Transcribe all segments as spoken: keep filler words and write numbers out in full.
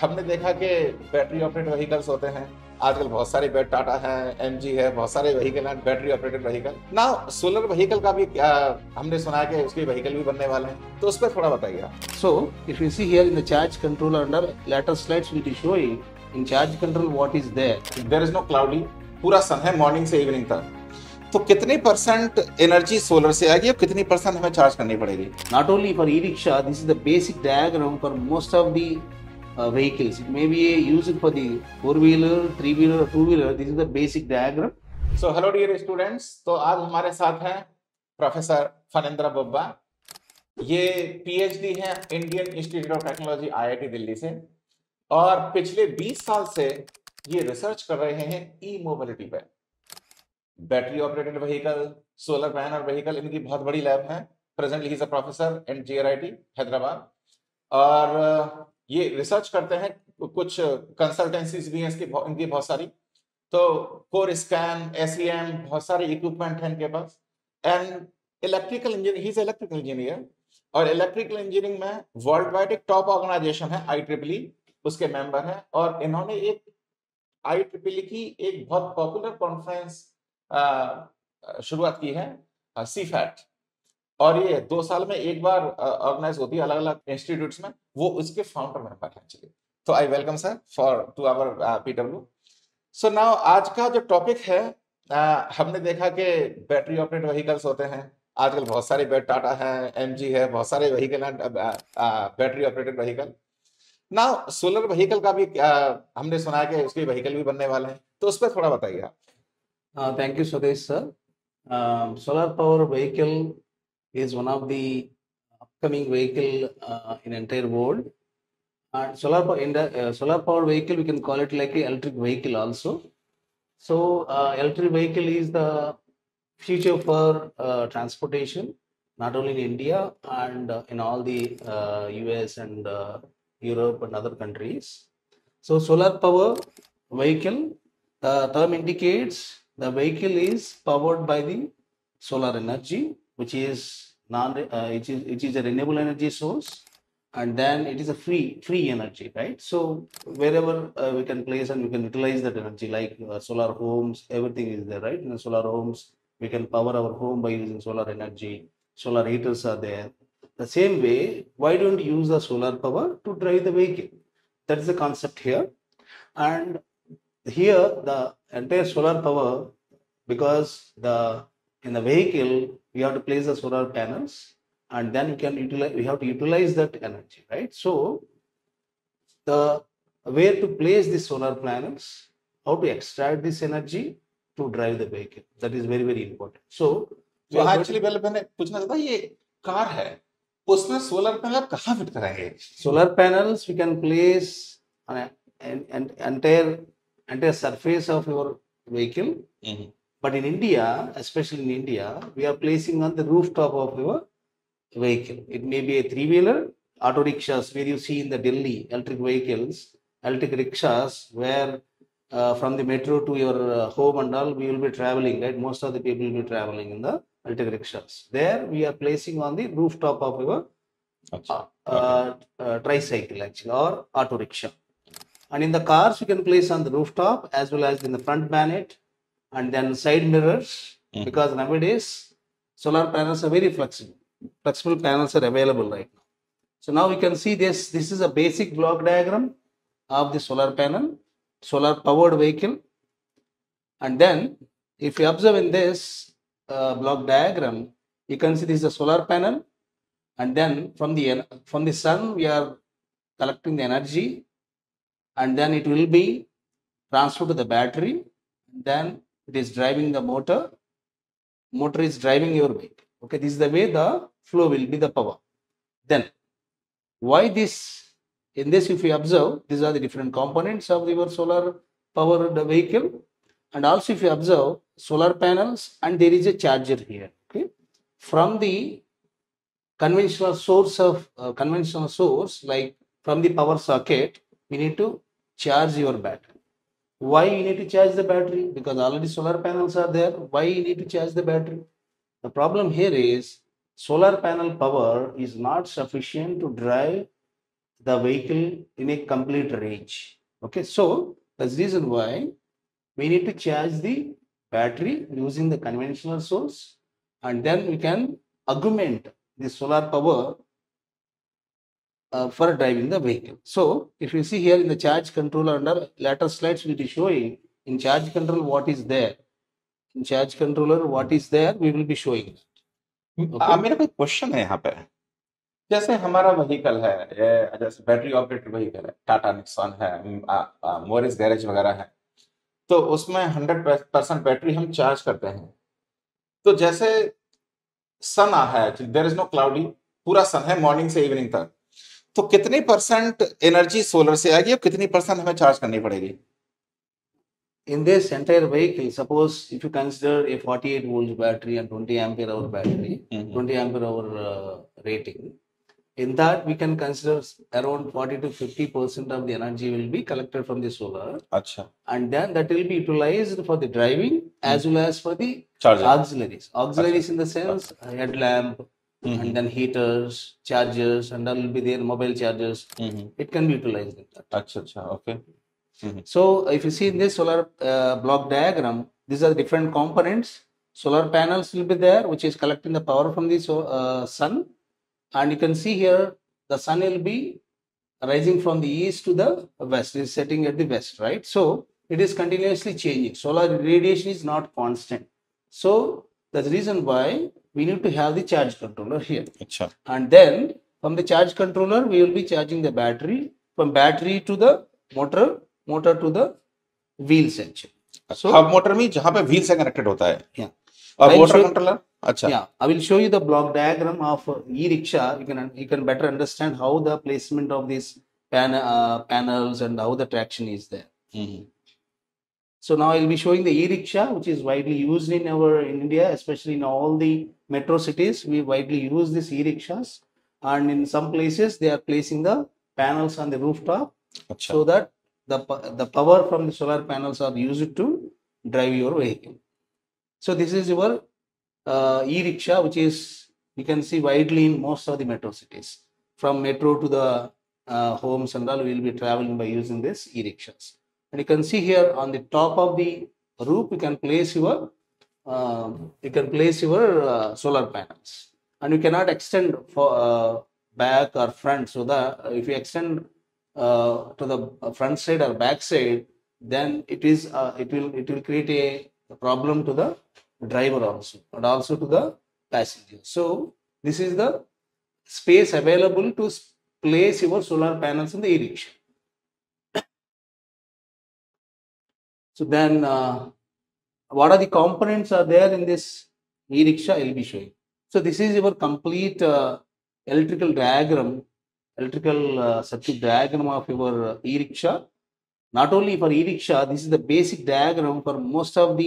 हमने देखा कि बैटरी ऑपरेटेड व्हीकल्स होते हैं, आजकल बहुत सारे टाटा हैं, एमजी है, बहुत सारे व्हीकल हैं बैटरी ऑपरेटेड व्हीकल। ना सोलर व्हीकल का भी आ, हमने सुना है कि उसके व्हीकल भी बनने वाले हैं, तो उस पर थोड़ा बताइए आप। So if you see here in the charge control under letter slides will be showing in charge control what is there, there is no cloudy, पूरा सन है मॉर्निंग से इवनिंग तक। तो कितने परसेंट एनर्जी सोलर से आएगी और कितनी परसेंट हमें चार्ज करनी पड़ेगी? Not only for E rickshaw, this is the basic diagram for most of the vehicles. It may be used for the four wheeler, three wheeler or two wheeler. This is the basic diagram. So hello dear students, तो आज हमारे साथ हैं professor फनिंद्रा बब्बा। ये PhD हैं Indian Institute of Technology IIT Delhi से, और पिछले बीस साल से ये रिसर्च कर रहे हैं ई मोबिलिटी पर। Battery operated vehicle, solar panel vehicle, इनकी बहुत बड़ी लैब है। Presently he is a professor at JRIT Hyderabad, और ये रिसर्च करते हैं। कुछ कंसल्टेंसीज भी हैं इसकी, इनकी बहुत सारी। तो कोर स्कैन, एसईएम, बहुत सारे इक्विपमेंट हैं इनके पास। And electrical engineer, he is electrical engineer, और इलेक्ट्रिकल इंजीनियरिंग में वर्ल्ड वाइड एक टॉप ऑर्गेनाइजेशन है आई ट्रिपल ई, उसके मेंबर हैं। और इन्होंने एक आई ट्रिपल ई की एक बहुत पॉपुलर कॉन्फ्रेंस शुरुआत की है सी फैट, और ये दो साल में एक बार ऑर्गेनाइज होती है अलग अलग इंस्टीट्यूट्स में। वो उसके फाउंडर मेंबर हैं एक्चुअली। तो I welcome sir for to our PW. So now आज का जो टॉपिक है, uh, हमने देखा कि बैटरी ऑपरेटेड व्हीकल्स होते हैं, आजकल बहुत सारे टाटा हैं, एमजी है, बहुत सारे व्हीकल हैं battery operated vehicle. Now solar vehicle का भी uh, हमने सुना है कि उसके व्हीकल भी बनने वाले हैं, तो उस पर थोड़ा बताइए आप। Thank you Sudesh sir. Solar power vehicle is one of the upcoming vehicle uh, in entire world, and solar in the uh, solar power vehicle we can call it like a electric vehicle also. So uh, electric vehicle is the future for uh, transportation, not only in India and uh, in all the uh, U S and uh, Europe and other countries. So solar power vehicle, the term indicates the vehicle is powered by the solar energy, which is non uh, it is it is a renewable energy source, and then it is a free free energy, right? So wherever uh, we can place and we can utilize that energy, like uh, solar homes, everything is there, right? In the solar homes we can power our home by using solar energy, solar heaters are there. The same way, why don't you use the solar power to drive the vehicle? That is the concept here. And here the entire solar power, because the in the vehicle we have to place the solar panels, and then we can utilize, we have to utilize that energy, right? So the where to place the solar panels, how to extract this energy to drive the vehicle, that is very very important. So so actually पहले मैंने पूछना चाहता, ये car है, उसमें solar panel कहाँ fit कराएंगे? Solar panels we can place on an entire entire surface of your vehicle. Mm-hmm. But in India, especially in India, we are placing on the rooftop of your vehicle. It may be a three-wheeler, auto rickshaws, where you see in the Delhi electric vehicles, electric rickshaws, where uh, from the metro to your uh, home and all, we will be traveling, right? Most of the people will be traveling in the electric rickshaws. There, we are placing on the rooftop of your uh, uh, uh, tricycle, actually, or auto rickshaw. And in the cars, we can place on the rooftop as well as in the front bonnet, and then side mirrors. Mm-hmm. Because nowadays solar panels are very flexible. Flexible panels are available right now. So now we can see this. This is a basic block diagram of the solar panel, solar powered vehicle. And then if you observe in this uh, block diagram, you can see this is a solar panel. And then from the from the sun we are collecting the energy, and then it will be transferred to the battery. Then it is driving the motor. Motor is driving your vehicle. Okay, this is the way the flow will be, the power. Then, why this? In this, if you observe, these are the different components of your solar powered vehicle. And also, if you observe, solar panels, and there is a charger here. Okay, from the conventional source of uh, conventional source, like from the power socket, we need to charge your battery. Why you need to charge the battery? Because already solar panels are there. Why you need to charge the battery? The problem here is solar panel power is not sufficient to drive the vehicle in a complete range. Okay, so that's the reason why we need to charge the battery using the conventional source, and then we can augment the solar power uh, for driving the vehicle. So if you see here in the charge control, under later slides we will show you in charge control what is there. In charge controller what is there, we will be showing that. Okay. आ, मेरा कोई question है यहाँ पे. जैसे हमारा vehicle है, जैसे बैटरी ऑपरेटेड व्हीकल है, टाटा निक्सॉन है, मोरिस गैरेज वगैरह है, तो उसमें हंड्रेड परसेंट बैटरी हम चार्ज करते हैं. तो जैसे सन आ है, देयर इज नो क्लाउडी, पूरा सन है मॉर्निंग से इवनिंग तक, तो कितनी परसेंट एनर्जी सोलर से आएगी और कितनी परसेंट हमें चार्ज करनी पड़ेगी? In this entire vehicle, suppose if you consider a forty-eight volt battery and twenty ampere hour battery, mm-hmm. twenty ampere hour uh, rating, in that we can consider around forty to fifty percent of the energy will be collected from the solar. Achha. And then that will be utilized for the driving mm-hmm. as well as for the Charger. auxiliaries. Auxiliaries Achha. in the sense Achha. headlamp mm-hmm. and then heaters, chargers, and that will be their mobile chargers. Mm-hmm. It can be utilized in that. Achha, achha. Okay. Mm-hmm. So if you see in this solar uh, block diagram, these are different components. Solar panels will be there, which is collecting the power from the uh, sun, and you can see here the sun will be rising from the east to the west. It is setting at the west, right? So it is continuously changing. Solar radiation is not constant. So that's the reason why we need to have the charge controller here. Achha. And then from the charge controller, we will be charging the battery, from battery to the motor, motor to the wheel section. So hub motor में जहां पे wheel से connected होता है. या और motor controller. अच्छा, या I will show you the block diagram of E rickshaw. You can you can better understand how the placement of this pan panels and how the traction is there. So now I will be showing the E rickshaw which is widely used in our in India, especially in all the metro cities. We widely use this E rickshaws, and in some places they are placing the panels on the rooftop so that The, the power from the solar panels are used to drive your vehicle. So this is your uh, e-rickshaw, which is, you can see widely in most of the metro cities. From metro to the uh, homes and all, we will be traveling by using this e-rickshaws. And you can see here on the top of the roof, you can place your uh, you can place your uh, solar panels, and you cannot extend for uh, back or front. So that if you extend Uh, to the front side or back side, then it is uh, it will it will create a, a problem to the driver also, and also to the passenger. So this is the space available to place your solar panels in the e-rickshaw. So then uh, what are the components are there in this e-rickshaw? I will be showing. So this is your complete uh, electrical diagram, electrical uh, circuit diagram of your uh, e-rickshaw. Not only for e-rickshaw, this is the basic diagram for most of the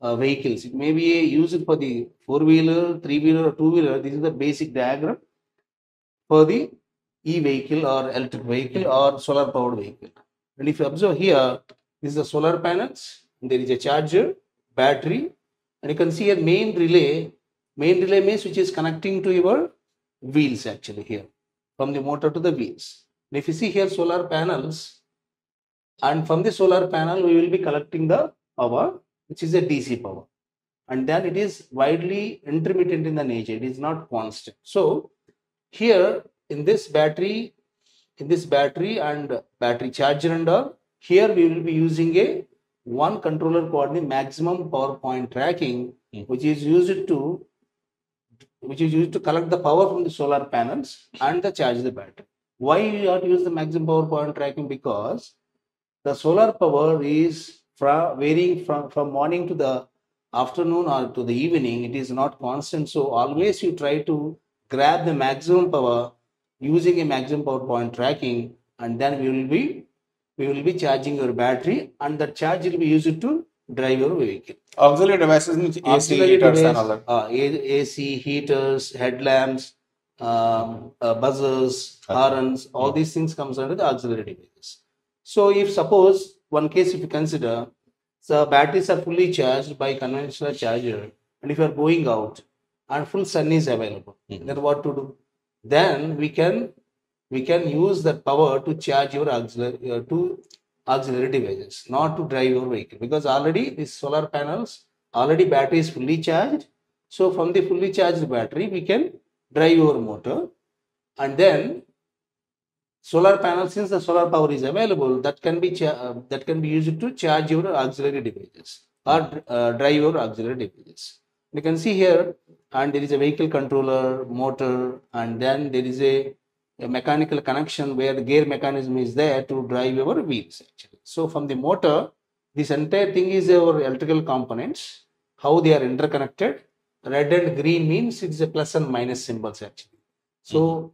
uh, vehicles. It may be used for the four-wheeler, three-wheeler or two-wheeler. This is the basic diagram for the e-vehicle or electric vehicle or solar-powered vehicle. And if you observe here, this is the solar panels. There is a charger, battery, and you can see a main relay. Main relay means which is connecting to your wheels actually here, from the motor to the wheels. And if you see here solar panels, and from the solar panel we will be collecting the power, which is a D C power, and then it is widely intermittent in the nature. It is not constant. So here in this battery, in this battery and battery charger and all, here we will be using a one controller called the maximum power point tracking, mm. which is used to which is used to collect the power from the solar panels and the charge the battery. Why you are to use the maximum power point tracking? Because the solar power is from varying from, from morning to the afternoon or to the evening. It is not constant. So always you try to grab the maximum power using a maximum power point tracking, and then we will be we will be charging your battery, and the charge will be used to drive your vehicle. Auxiliary devices, A C heaters and all that. Uh, A C heaters, headlamps, um, uh, buzzers, horns, all these things comes under the auxiliary devices. So if suppose one case if you consider, the batteries are fully charged by conventional charger, and if you are going out and full sun is available, mm-hmm. then what to do? Then we can we can use that power to charge your auxiliary uh, to auxiliary devices, not to drive your vehicle, because already these solar panels, already battery is fully charged. So from the fully charged battery, we can drive your motor, and then solar panel, since the solar power is available, that can be uh, that can be used to charge your auxiliary devices or uh, drive your auxiliary devices. You can see here, and there is a vehicle controller, motor, and then there is a, a mechanical connection where the gear mechanism is there to drive your wheels actually. So from the motor, this entire thing is our electrical components, how they are interconnected. Red and green means it's a plus and minus symbols actually. So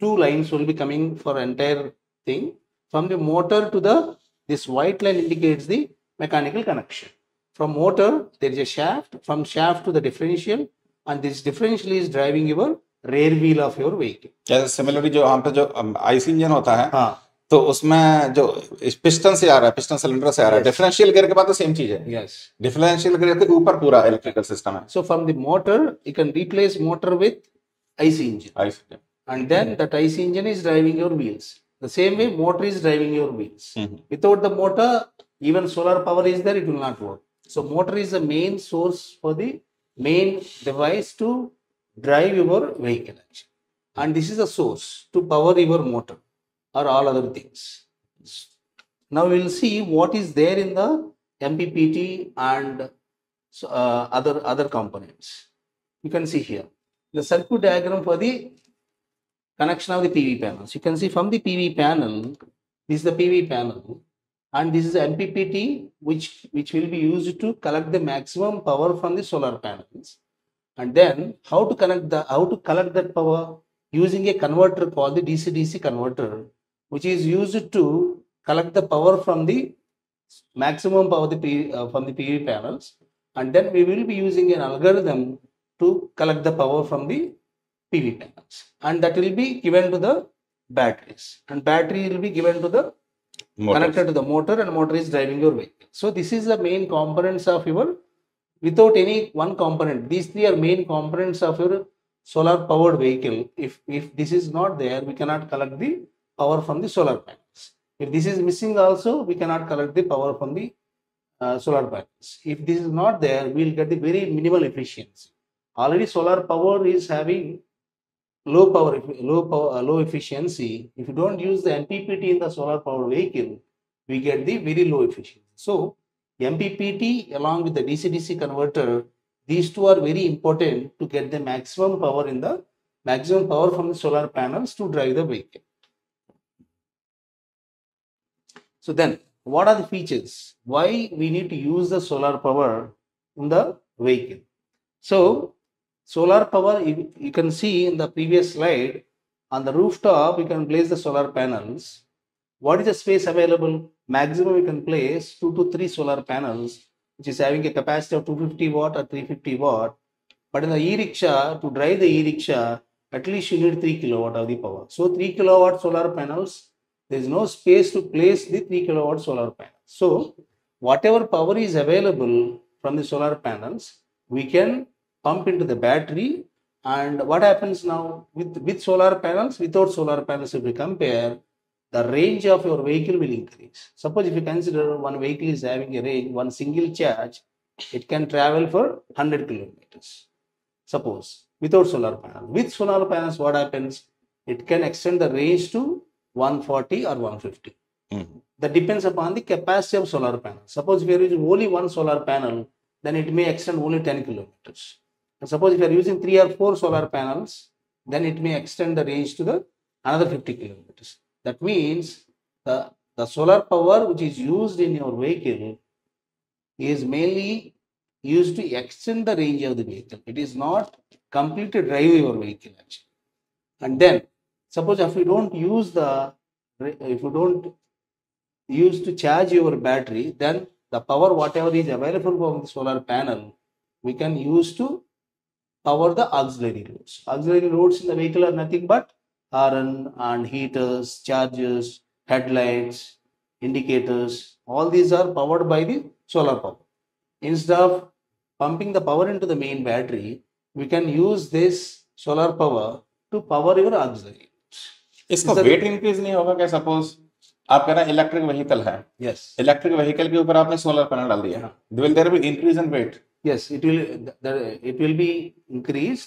two lines will be coming for entire thing. From the motor to the, this white line indicates the mechanical connection. From motor, there is a shaft, from shaft to the differential, and this differential is driving your rear wheel of your vehicle. Yes, similarly, जो हम पे जो IC engine होता है, हाँ, तो उसमें जो पिस्टन से आ रहा है, पिस्टन सिलेंडर से आ रहा है, डिफरेंशियल गियर के बाद तो सेम चीज है. यस, डिफरेंशियल गियर के ऊपर पूरा इलेक्ट्रिकल सिस्टम है. So from the motor you can replace motor with IC engine, IC, and then that IC engine is driving your wheels. The same way motor is driving your wheels. Without the motor even solar power is there, it will not work. So motor is the main source for the main device to drive your vehicle actually. And this is the source to power your motor or all other things. Now we will see what is there in the M P P T and uh, other, other components. You can see here the circuit diagram for the connection of the P V panels. You can see from the P V panel, this is the P V panel. And this is M P P T, which, which will be used to collect the maximum power from the solar panels. And then how to connect the, how to collect that power using a converter called the D C D C converter, which is used to collect the power from the maximum power the P, uh, from the P V panels. And then we will be using an algorithm to collect the power from the P V panels. And that will be given to the batteries, and battery will be given to the motors. Connected to the motor, and motor is driving your vehicle. So this is the main components of your, without any one component, these three are main components of your solar powered vehicle. If, if this is not there, we cannot collect the power from the solar panels. If this is missing also, we cannot collect the power from the uh, solar panels. If this is not there, we will get the very minimal efficiency. Already solar power is having low power, low power, uh, low efficiency. If you don't use the M P P T in the solar power vehicle, we get the very low efficiency. So M P P T along with the D C D C converter, these two are very important to get the maximum power in the maximum power from the solar panels to drive the vehicle. So then, what are the features? Why we need to use the solar power in the vehicle? So solar power, you, you can see in the previous slide, on the rooftop, you can place the solar panels. What is the space available? Maximum you can place two to three solar panels, which is having a capacity of two hundred fifty watt or three hundred fifty watt. But in the e-rickshaw, to drive the e-rickshaw, at least you need three kilowatt of the power. So three kilowatt solar panels, there is no space to place the three kilowatt solar panels. So whatever power is available from the solar panels, we can pump into the battery. And what happens now with, with solar panels, without solar panels, if we compare, the range of your vehicle will increase. Suppose if you consider one vehicle is having a range, one single charge, it can travel for one hundred kilometers. Suppose without solar panel, with solar panels, what happens? It can extend the range to one forty or one fifty. Mm-hmm. That depends upon the capacity of solar panel. Suppose if you are using only one solar panel, then it may extend only ten kilometers. And suppose if you are using three or four solar panels, then it may extend the range to the another fifty kilometers. That means the, the solar power which is used in your vehicle is mainly used to extend the range of the vehicle. It is not complete to drive your vehicle actually. And then suppose if you don't use the, if you don't use to charge your battery, then the power whatever is available from the solar panel, we can use to power the auxiliary loads. Auxiliary loads in the vehicle are nothing but horn and heaters, chargers, headlights, indicators. All these are powered by the solar power. Instead of pumping the power into the main battery, we can use this solar power to power your auxiliary loads. इसका weight increase नहीं होगा क्या? Suppose आप कह रहे हैं electric vehicle है, yes, electric vehicle के ऊपर आपने सोलर पैनल डाल दिया, will there be increase in weight? Yes, it will it will be increase,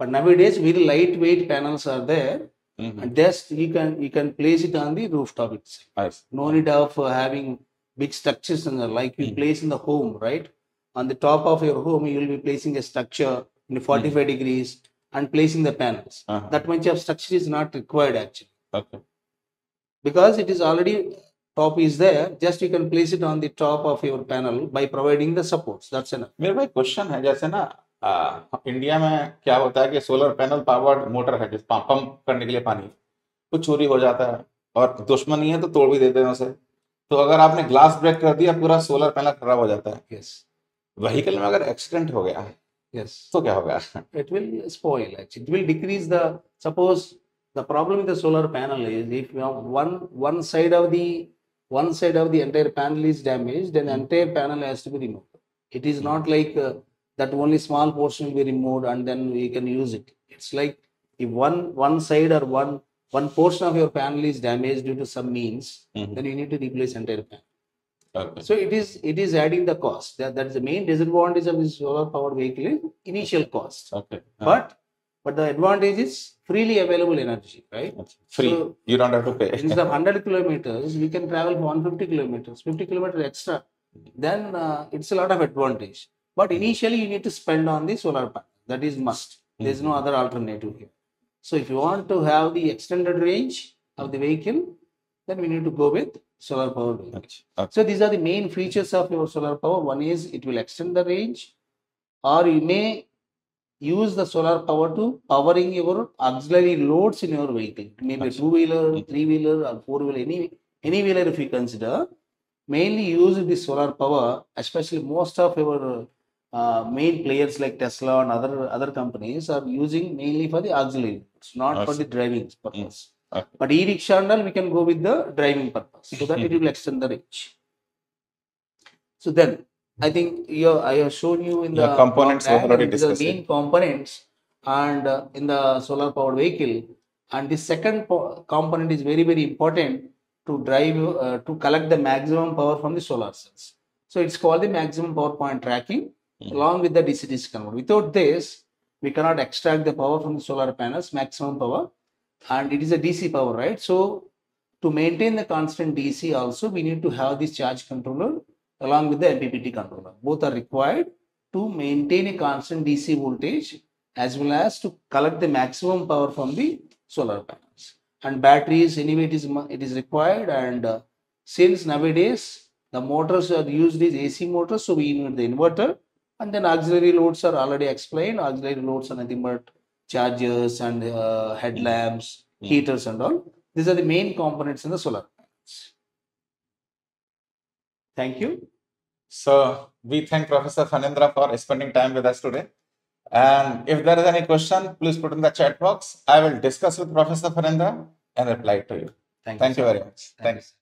but nowadays very light weight panels are there, and just you can you can place it on the rooftop itself. Yes. No need of uh, having big structures and like you mm. place in the home, right? On the top of your home you will be placing a structure in forty-five mm. degrees and placing the panels. Uh-huh. That much of structure is not required actually. Okay. Because it is already top is there, just you can place it on the top of your panel by providing the supports. That's enough. मेरे भाई question है, जैसे ना आ, India में क्या होता है कि सोलर पैनल पावर्ड मोटर है जिस पंप करने के लिए पानी वो चोरी हो जाता है और दुश्मन ही है तो तोड़ भी देते हैं उसे, तो अगर आपने ग्लास ब्रेक कर दिया पूरा सोलर पैनल खराब हो जाता है. yes. व्हीकल में अगर एक्सीडेंट हो गया yes. तो क्या होगा? It will spoil, it will decrease the, suppose the problem with the solar panel is if you have one one side of the one side of the entire panel is damaged, then entire panel has to be removed. It is not like uh, that only small portion will be removed and then we can use it. It's like if one one side or one one portion of your panel is damaged due to some means, mm-hmm. then you need to replace entire panel. Okay. So it is it is adding the cost. That that is the main disadvantage of this solar powered vehicle is initial cost. Okay. Uh-huh. But But the advantage is freely available energy, right? That's free. So, you don't have to pay. Instead of one hundred kilometers, we can travel for one hundred fifty kilometers, fifty kilometers extra. Then uh, it's a lot of advantage. But initially, you need to spend on the solar panel. That is must. There is no other alternative here. So if you want to have the extended range of the vehicle, then we need to go with solar power vehicle. Okay. So these are the main features of your solar power. One is it will extend the range, or you may use the solar power to powering your auxiliary loads in your vehicle. Maybe a two-wheeler, three-wheeler or four-wheeler, any, any wheeler if you consider. Mainly use the solar power, especially most of your uh, main players like Tesla and other other companies are using mainly for the auxiliary. It's not awesome. for the driving purpose. Okay. But e-rickshaw now we can go with the driving purpose, so that it will extend the range. So then, I think you, I have shown you in the, the components already discussed, the main components and uh, in the solar powered vehicle. And the second component is very very important to drive uh, to collect the maximum power from the solar cells. So it's called the maximum power point tracking, mm. along with the D C D C converter. Without this, we cannot extract the power from the solar panels, maximum power, and it is a D C power, right? So to maintain the constant D C, also we need to have this charge controller along with the M P P T controller. Both are required to maintain a constant D C voltage as well as to collect the maximum power from the solar panels. And batteries, anyway, it is, it is required. And uh, since nowadays the motors are used as A C motors, so we need the inverter. And then auxiliary loads are already explained. Auxiliary loads are nothing but chargers and uh, headlamps, mm. heaters and all. These are the main components in the solar panels. Thank you. So we thank Professor Phanindra for spending time with us today. And if there is any question, please put in the chat box. I will discuss with Professor Phanindra and reply to you. Thank, thank you, you very much. Thanks. Thanks.